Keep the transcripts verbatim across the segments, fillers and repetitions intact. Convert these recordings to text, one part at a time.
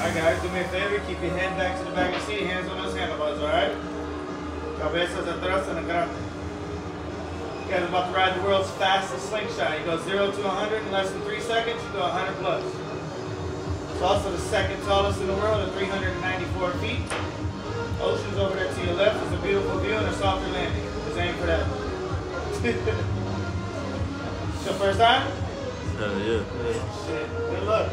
Alright guys, do me a favor, keep your head back to the back of the seat, hands on those handlebars, alright? Cabezas atrás en el grande. You guys are about to ride the world's fastest slingshot. You go zero to one hundred in less than three seconds, you go one hundred plus. It's also the second tallest in the world at three hundred ninety-four feet. Ocean's over there to your left. It's a beautiful view and a softer landing. Just aim for that. It's your first time? Uh, yeah. Shit. Good luck.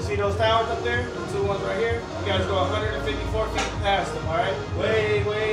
See those towers up there? The two ones right here? You guys go one hundred fifty-four feet past them, alright? Way, way.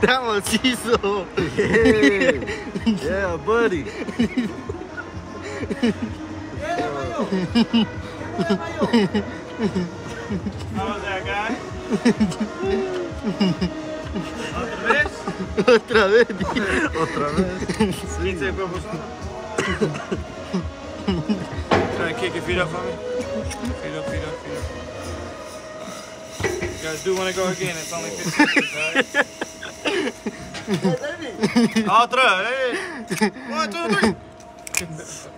That one's Cecil. Yeah. Yeah, buddy. How was that, guy? Otra vez. Otra vez. Otra vez. quince por persona. Try and kick your feet up for me. Feet up, feet up, feet up. You guys do want to go again. It's only fifteen minutes, alright? Hey, baby. Otra, hey. One, two, three.